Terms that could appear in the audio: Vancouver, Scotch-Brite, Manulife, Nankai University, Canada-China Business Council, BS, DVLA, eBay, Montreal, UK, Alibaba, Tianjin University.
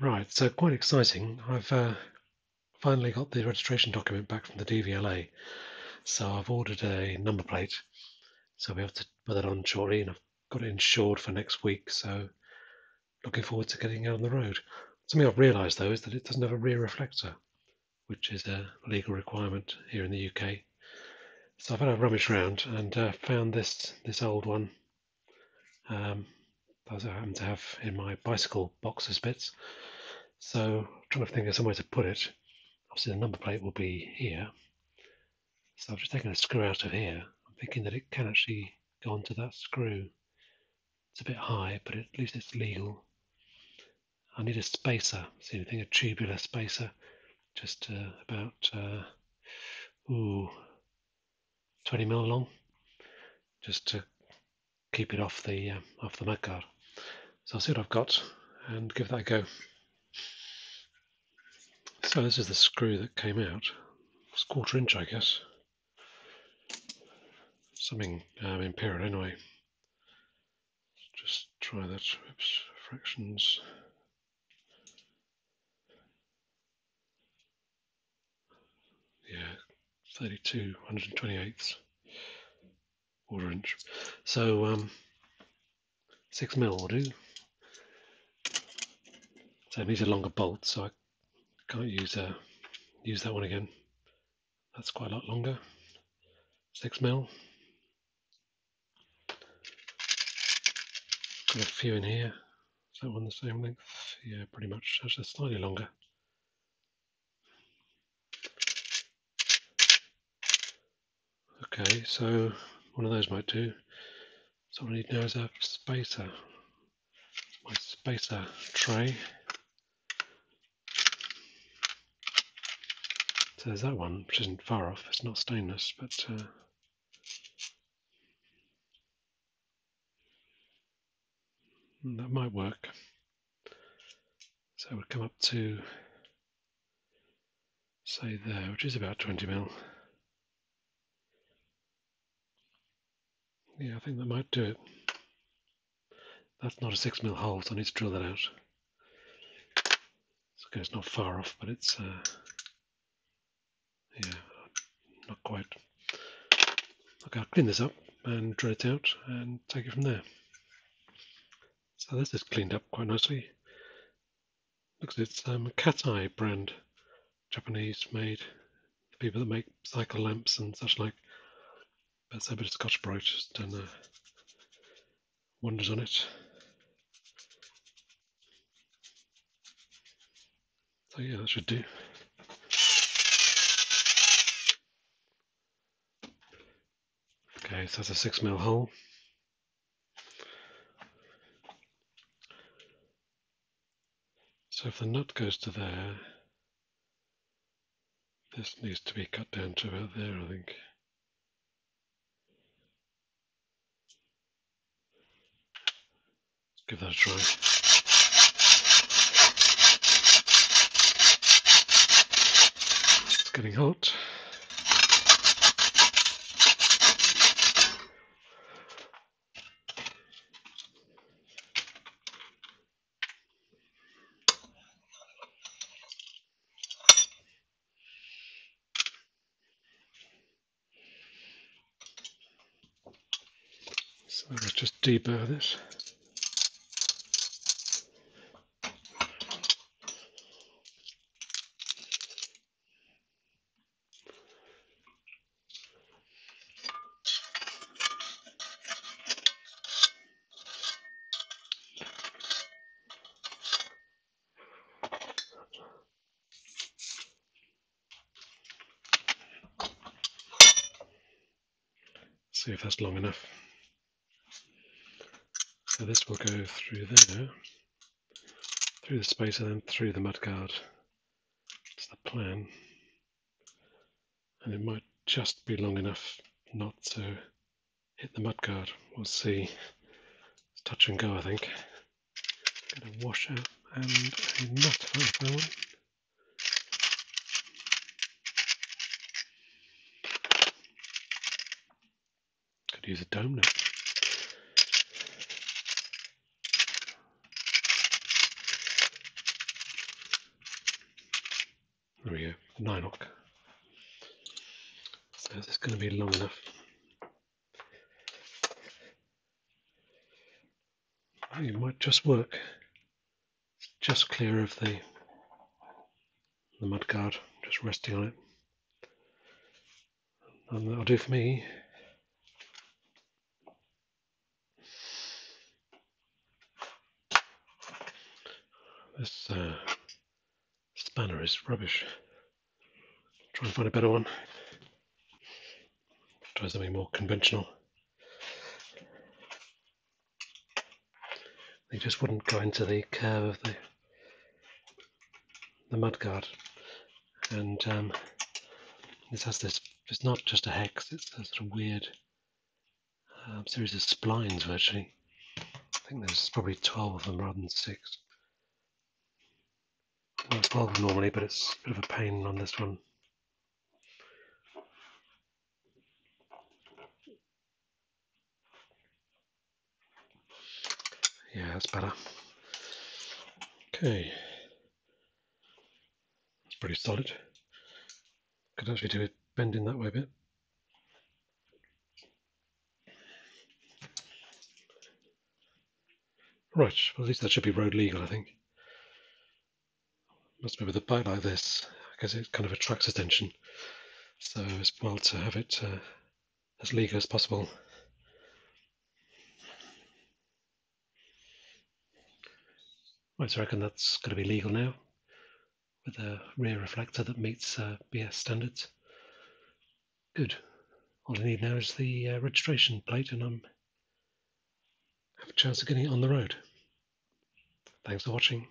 Right, so quite exciting. I've finally got the registration document back from the DVLA. So I've ordered a number plate. So we have to put that on shortly, and I've got it insured for next week. So looking forward to getting out on the road. Something I've realised though is that it doesn't have a rear reflector, which is a legal requirement here in the UK. So I've had a rummage round and found this old one. Those I happen to have in my bicycle boxes bits. So I'm trying to think of somewhere to put it. Obviously the number plate will be here. So I've just taken a screw out of here. I'm thinking that it can actually go onto that screw. It's a bit high, but at least it's legal. I need a spacer. See anything? A tubular spacer. Just about 20mm long, just to keep it off the mud guard. So I'll see what I've got and give that a go. So this is the screw that came out. It's 1/4 inch, I guess. Something imperial anyway. Just try that. Oops, fractions. Yeah, 32, 128ths, 1/4 inch. So 6mm will do. So it needs a longer bolt, so I can't use that one again. That's quite a lot longer. 6mm. Got a few in here. Is that one the same length? Yeah, pretty much. Actually, slightly longer. Okay, so one of those might do. So what I need now is a spacer. My spacer tray. So there's that one, which isn't far off. It's not stainless, but that might work. So we'll come up to, say, there, which is about 20mm. Yeah, I think that might do it. That's not a 6mm hole, so I need to drill that out. It's okay, it's not far off, but it's yeah, not quite. Okay, I'll clean this up and drill it out and take it from there. So this is cleaned up quite nicely. Looks like it's a Cat Eye brand, Japanese made. The people that make cycle lamps and such like. That's a bit of Scotch-Brite, just done wonders on it. So yeah, that should do. Okay, so that's a 6mm hole. So if the nut goes to there, this needs to be cut down to about there, I think. Give that a try. It's getting hot. So let's just deburr this. See if that's long enough. So this will go through there, through the spacer, then through the mudguard. That's the plan. And it might just be long enough not to hit the mudguard. We'll see. It's touch and go, I think. Get a washer and a nut for that one. Use a dome nut. There we go, 9 o'clock. So this is going to be long enough. I think it might just work. It's just clear of the mudguard, just resting on it. And that'll do for me. This spanner is rubbish. Try and find a better one. Try something more conventional. They just wouldn't go into the curve of the mudguard, and this has this. It's not just a hex; it's a sort of weird series of splines. Virtually, I think there's probably 12 of them rather than 6. Not 12 normally, but it's a bit of a pain on this one. Yeah, that's better. Okay, it's pretty solid. Could actually do it bending that way a bit. Right, well, at least that should be road legal, I think. Must be with a bike like this, I guess it kind of attracts attention. So it's well to have it as legal as possible. Right, so I reckon that's going to be legal now, with a rear reflector that meets BS standards. Good. All I need now is the registration plate, and I have a chance of getting it on the road. Thanks for watching.